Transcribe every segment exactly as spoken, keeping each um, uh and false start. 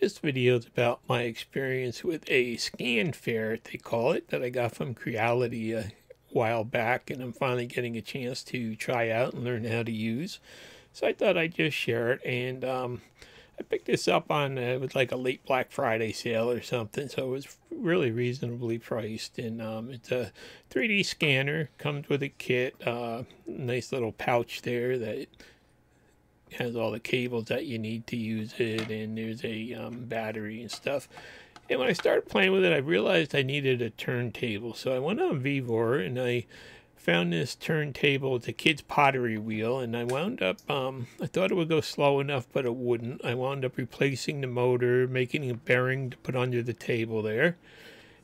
This video is about my experience with a scan ferret, they call it, that I got from Creality a while back, and I'm finally getting a chance to try out and learn how to use. So I thought I'd just share it, and um, I picked this up on, uh, it was like a late Black Friday sale or something, so it was really reasonably priced. And um, it's a three D scanner, comes with a kit, uh, nice little pouch there that has all the cables that you need to use it, and there's a um, battery and stuff. And when I started playing with it, I realized I needed a turntable, so I went on Vevor and I found this turntable. It's a kid's pottery wheel, and I wound up um, I thought it would go slow enough, but it wouldn't. I wound up replacing the motor, making a bearing to put under the table there,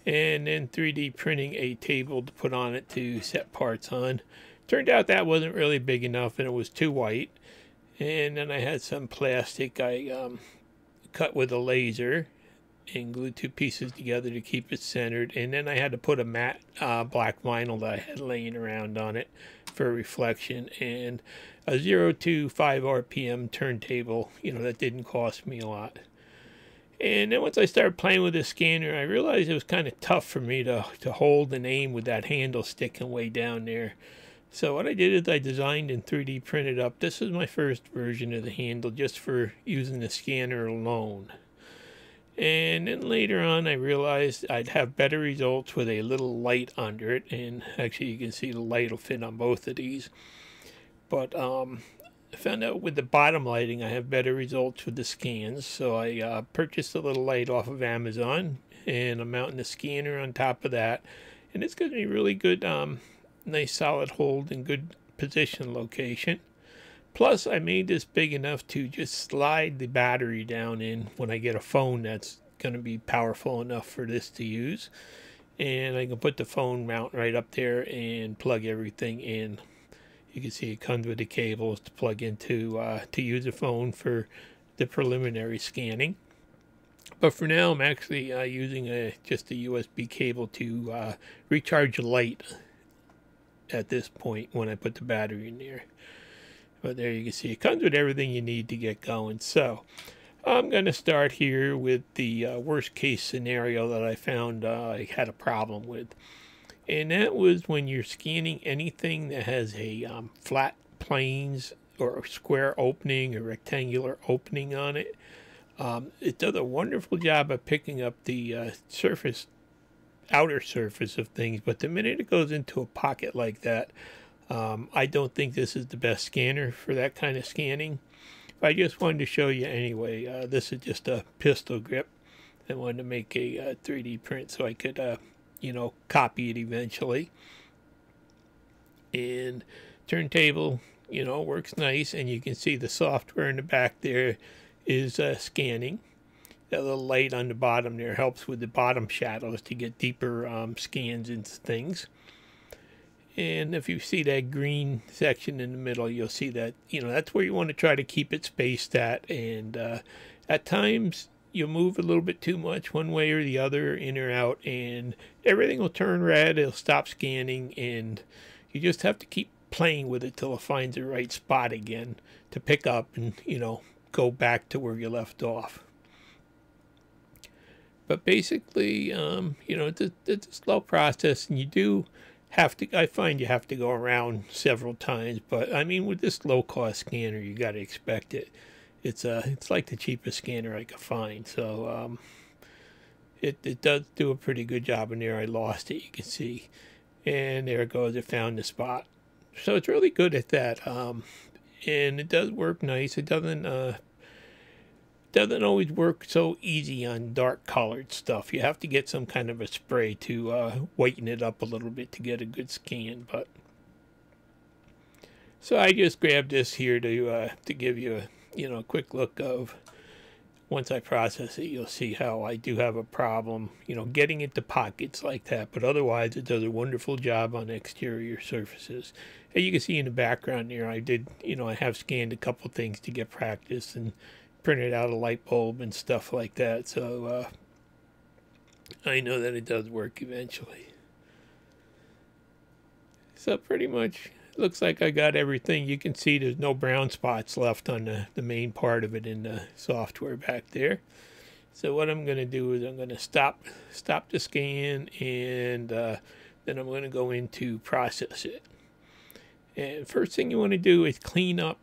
and then three D printing a table to put on it to set parts on. Turned out that wasn't really big enough and it was too white. And then I had some plastic I um, cut with a laser and glued two pieces together to keep it centered. And then I had to put a matte uh, black vinyl that I had laying around on it for reflection. And a zero to five R P M turntable, you know, that didn't cost me a lot. And then once I started playing with the scanner, I realized it was kind of tough for me to, to hold and aim with that handle sticking way down there. So what I did is I designed and three D printed up. This is my first version of the handle, just for using the scanner alone. And then later on, I realized I'd have better results with a little light under it. And actually, you can see the light will fit on both of these. But um, I found out with the bottom lighting, I have better results with the scans. So I uh, purchased a little light off of Amazon, and I'm mounting the scanner on top of that. And it's going to be really good. Um, nice solid hold and good position location. Plus I made this big enough to just slide the battery down in when I get a phone that's going to be powerful enough for this to use, and I can put the phone mount right up there and plug everything in. You can see it comes with the cables to plug into uh, to use the phone for the preliminary scanning. But for now I'm actually uh, using a just a U S B cable to uh, recharge the light at this point when I put the battery in there. But there you can see it comes with everything you need to get going. So I'm going to start here with the uh, worst case scenario that I found uh, I had a problem with, and that was when you're scanning anything that has a um, flat planes or a square opening or rectangular opening on it. Um, it does a wonderful job of picking up the uh, surface outer surface of things, but the minute it goes into a pocket like that, um, I don't think this is the best scanner for that kind of scanning. But I just wanted to show you anyway. Uh, this is just a pistol grip. I wanted to make a uh, three D print so I could uh, you know, copy it eventually. And turntable, you know, works nice, and you can see the software in the back there is uh, scanning. That little light on the bottom there helps with the bottom shadows to get deeper um, scans into things. And if you see that green section in the middle, you'll see that, you know, that's where you want to try to keep it spaced at. And uh, at times you move a little bit too much one way or the other, in or out, and everything will turn red. It'll stop scanning, and you just have to keep playing with it till it finds the right spot again to pick up and, you know, go back to where you left off. But basically, um, you know, it's a, it's a slow process, and you do have to, I find you have to go around several times. But, I mean, with this low-cost scanner, you got to expect it. It's uh, it's like the cheapest scanner I could find. So um, it, it does do a pretty good job in there. I lost it, you can see. And there it goes. It found the spot. So it's really good at that. Um, and it does work nice. It doesn't... Uh, doesn't always work so easy on dark colored stuff. You have to get some kind of a spray to uh, whiten it up a little bit to get a good scan. But so I just grabbed this here to uh, to give you a you know a quick look of, once I process it, you'll see how I do have a problem you know getting into pockets like that. But otherwise it does a wonderful job on exterior surfaces. And you can see in the background there, I did you know I have scanned a couple things to get practice and printed out a light bulb and stuff like that, so uh, I know that it does work eventually. So pretty much looks like I got everything. You can see there's no brown spots left on the, the main part of it in the software back there. So what I'm going to do is I'm going to stop stop the scan, and uh, then I'm going to go into process it. And first thing you want to do is clean up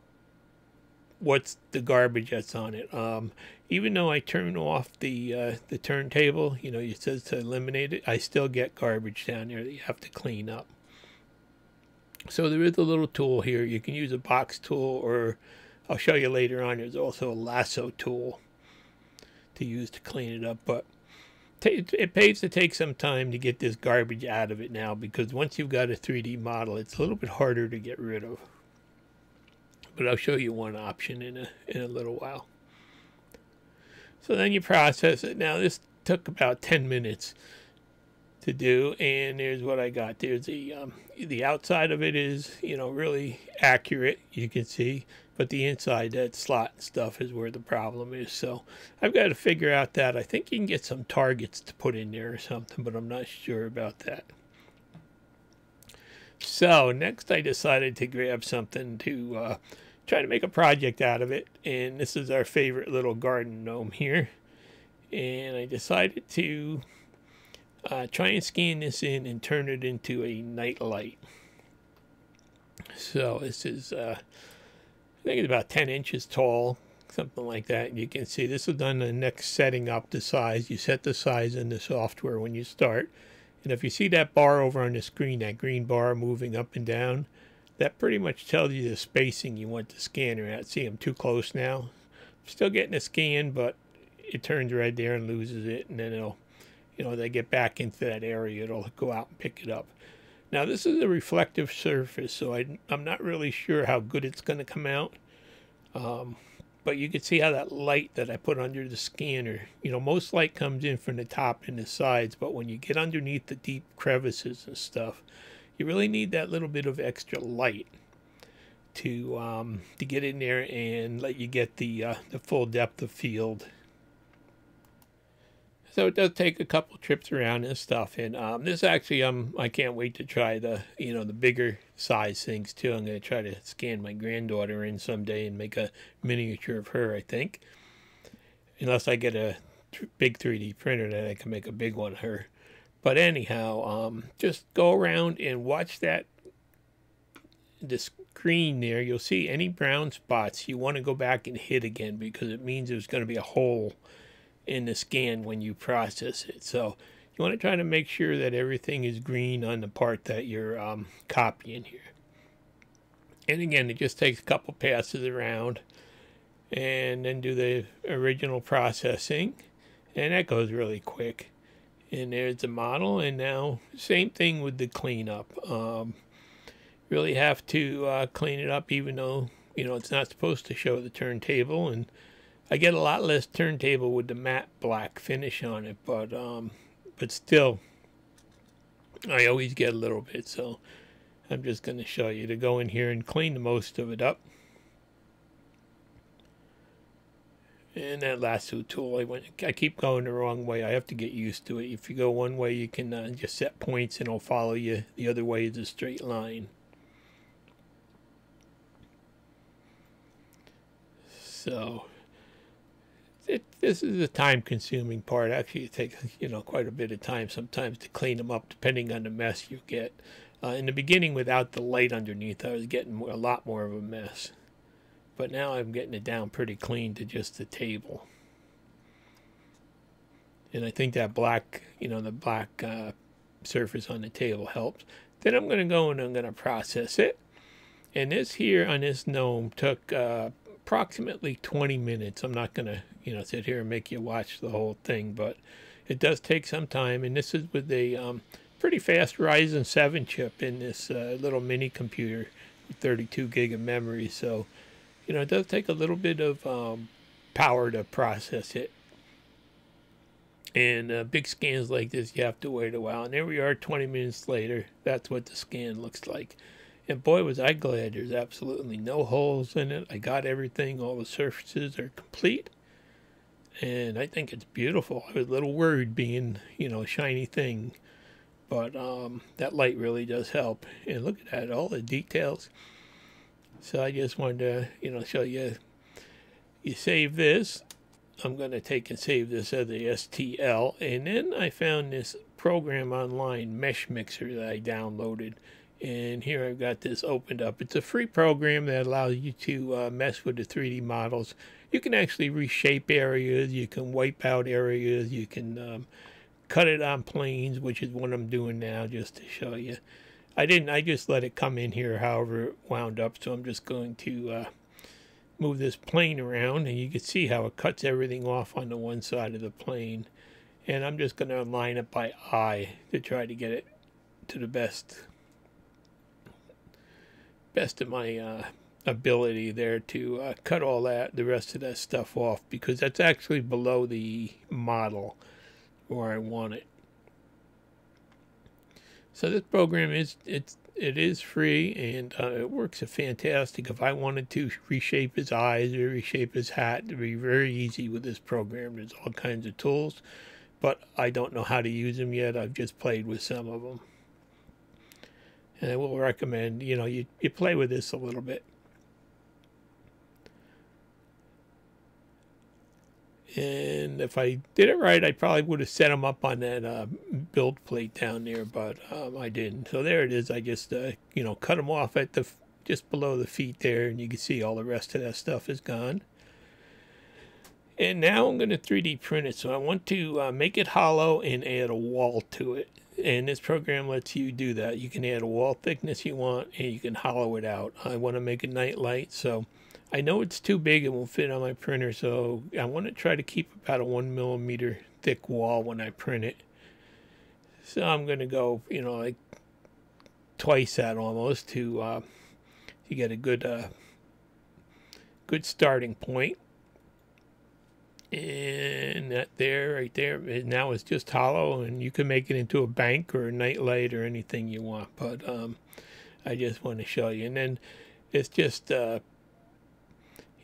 what's the garbage that's on it. Um, even though I turn off the uh, the turntable, you know, it says to eliminate it, I still get garbage down there that you have to clean up. So there is a little tool here. You can use a box tool, or I'll show you later on, there's also a lasso tool to use to clean it up. But it pays to take some time to get this garbage out of it now, because once you've got a three D model, it's a little bit harder to get rid of. But I'll show you one option in a, in a little while. So then you process it. Now this took about ten minutes to do, and there's what I got. There's the um, the outside of it is, you know, really accurate, you can see, but the inside, that slot and stuff, is where the problem is. So I've got to figure out that. I think you can get some targets to put in there or something, but I'm not sure about that. So next I decided to grab something to uh, try to make a project out of it, and this is our favorite little garden gnome here. And I decided to Uh, try and scan this in and turn it into a night light. So this is, uh, I think it's about ten inches tall, something like that. And you can see this is done the next setting up the size. You set the size in the software when you start. And if you see that bar over on the screen, that green bar moving up and down, that pretty much tells you the spacing you want the scanner at. See, I'm too close now. I'm still getting a scan, but it turns right there and loses it, and then it'll, you know, they get back into that area, it'll go out and pick it up. Now this is a reflective surface, so I, I'm not really sure how good it's going to come out. Um, but you can see how that light that I put under the scanner, you know, most light comes in from the top and the sides, but when you get underneath the deep crevices and stuff, you really need that little bit of extra light to um, to get in there and let you get the uh, the full depth of field. So it does take a couple trips around and stuff, and um, this actually, um, I can't wait to try the, you know, the bigger size things too. I'm going to try to scan my granddaughter in someday and make a miniature of her, I think. Unless I get a big three D printer, then I can make a big one of her. But anyhow, um, just go around and watch that, the screen there. You'll see any brown spots you want to go back and hit again, because it means there's going to be a hole in the scan when you process it. So you want to try to make sure that everything is green on the part that you're um, copying here. And again, it just takes a couple passes around and then do the original processing, and that goes really quick. And there's the model, and now same thing with the cleanup. Um, really have to uh, clean it up, even though, you know, it's not supposed to show the turntable, and I get a lot less turntable with the matte black finish on it, but um, but still, I always get a little bit. So I'm just going to show you to go in here and clean the most of it up. And that lasso tool, I went, I keep going the wrong way. I have to get used to it. If you go one way, you can uh, just set points and it'll follow you. The other way is a straight line. So It, this is a time-consuming part. Actually, it takes, you know, quite a bit of time sometimes to clean them up, depending on the mess you get. Uh, in the beginning, without the light underneath, I was getting a lot more of a mess. But now I'm getting it down pretty clean to just the table. And I think that black, you know, the black uh, surface on the table helps. Then I'm going to go and I'm going to process it. And this here on this gnome took Uh, approximately twenty minutes. I'm not gonna, you know, sit here and make you watch the whole thing, but it does take some time. And this is with a um, pretty fast Ryzen seven chip in this uh, little mini computer with thirty-two gig of memory. So, you know, it does take a little bit of um, power to process it. And uh, big scans like this, you have to wait a while. And there we are, twenty minutes later. That's what the scan looks like. And boy, was I glad. There's absolutely no holes in it. I got everything. All the surfaces are complete. And I think it's beautiful. I was a little worried being, you know, a shiny thing. But um, that light really does help. And look at that, all the details. So I just wanted to, you know, show you. You save this. I'm going to take and save this other S T L. And then I found this program online, Meshmixer, that I downloaded. And here I've got this opened up. It's a free program that allows you to uh, mess with the three D models. You can actually reshape areas. You can wipe out areas. You can um, cut it on planes, which is what I'm doing now, just to show you. I didn't. I just let it come in here, however it wound up. So I'm just going to uh, move this plane around, and you can see how it cuts everything off on the one side of the plane. And I'm just going to align it by eye to try to get it to the best, best of my uh, ability there to uh, cut all that, the rest of that stuff off, because that's actually below the model where I want it. So this program is it's it is free, and uh, it works fantastic. If I wanted to reshape his eyes or reshape his hat, it'd be very easy with this program. There's all kinds of tools, but I don't know how to use them yet. I've just played with some of them. And I will recommend, you know, you, you play with this a little bit. And if I did it right, I probably would have set them up on that uh, build plate down there, but um, I didn't. So there it is. I just, uh, you know, cut them off at the just below the feet there, and you can see all the rest of that stuff is gone. And now I'm going to three D print it. So I want to uh, make it hollow and add a wall to it. And this program lets you do that. You can add a wall thickness you want, and you can hollow it out. I want to make a night light, so I know it's too big. It won't fit on my printer, so I want to try to keep about a one millimeter thick wall when I print it. So I'm going to go, you know, like twice that almost to uh, to get a good uh, good starting point. And that there, right there, now it's just hollow, and you can make it into a bank or a nightlight or anything you want. But um, I just want to show you. And then it's just, uh,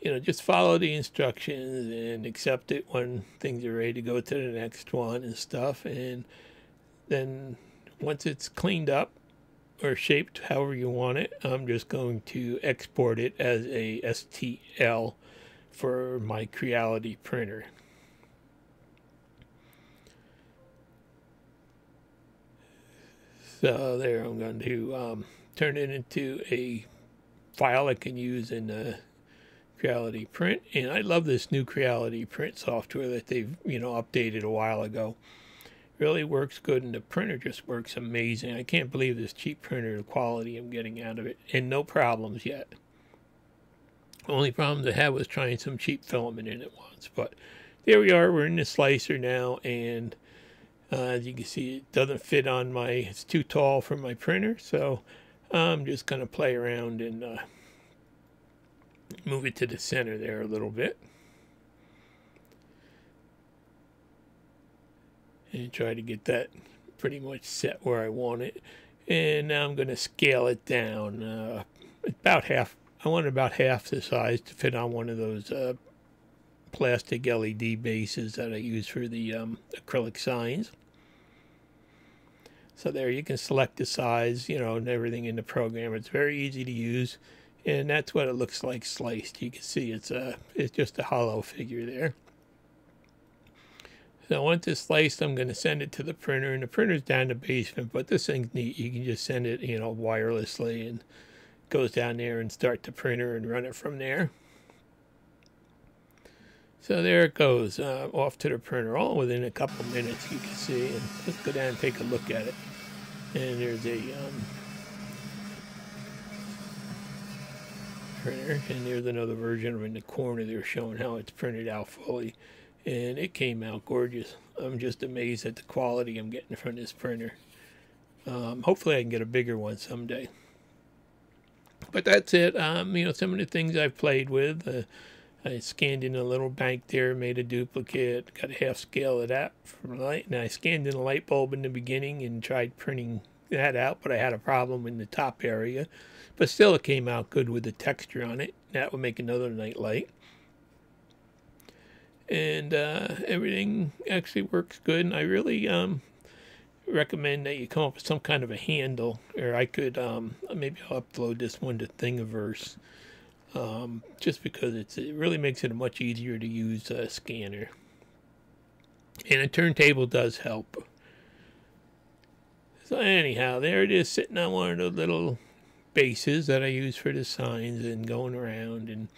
you know, just follow the instructions and accept it when things are ready to go to the next one and stuff. And then once it's cleaned up or shaped however you want it, I'm just going to export it as a S T L for my Creality printer. So there, I'm going to um, turn it into a file I can use in uh, Creality print. And I love this new Creality print software that they've, you know, updated a while ago. It really works good, and the printer just works amazing. I can't believe this cheap printer quality I'm getting out of it, and no problems yet. Only problem I had was trying some cheap filament in it once, but there we are. We're in the slicer now, and uh, as you can see, it doesn't fit on my, it's too tall for my printer, so I'm just going to play around and uh, move it to the center there a little bit. And try to get that pretty much set where I want it. And now I'm going to scale it down uh, about half. I want about half the size to fit on one of those uh, plastic L E D bases that I use for the um, acrylic signs. So there, you can select the size, you know, and everything in the program. It's very easy to use, and that's what it looks like sliced. You can see it's a, it's just a hollow figure there. So once it's sliced, I'm going to send it to the printer, and the printer's down in the basement, but this thing's neat. You can just send it, you know, wirelessly, and goes down there and start the printer and run it from there. So there it goes uh, off to the printer, all within a couple minutes, you can see. And let's go down and take a look at it. And there's a um, printer, and there's another version in the corner there showing how it's printed out fully, and it came out gorgeous. I'm just amazed at the quality I'm getting from this printer. Um, hopefully I can get a bigger one someday. But that's it. Um, you know, some of the things I've played with. Uh, I scanned in a little bank there, made a duplicate, got a half scale of that from the light, and I scanned in a light bulb in the beginning and tried printing that out, but I had a problem in the top area. But still, it came out good with the texture on it. That would make another night light. And uh, everything actually works good, and I really um, recommend that you come up with some kind of a handle, or I could um maybe I'll upload this one to Thingiverse um, just because it's, it really makes it a much easier to use uh, scanner. And a turntable does help. So anyhow, there it is, sitting on one of the little bases that I use for the signs and going around. And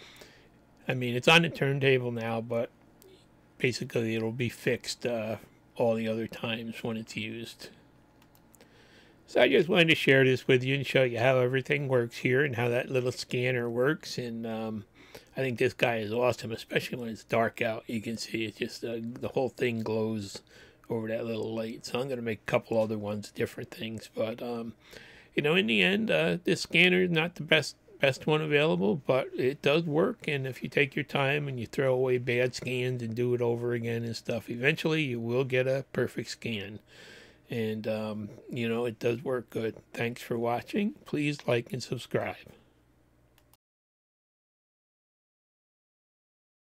I mean, it's on the turntable now, but basically it'll be fixed uh, all the other times when it's used. So I just wanted to share this with you and show you how everything works here and how that little scanner works. And um, I think this guy is awesome, especially when it's dark out. You can see it's just uh, the whole thing glows over that little light. So I'm going to make a couple other ones, different things. But, um, you know, in the end, uh, this scanner is not the best best one available, but it does work. And if you take your time and you throw away bad scans and do it over again and stuff, eventually you will get a perfect scan. And, um, you know, it does work good. Thanks for watching. Please like and subscribe.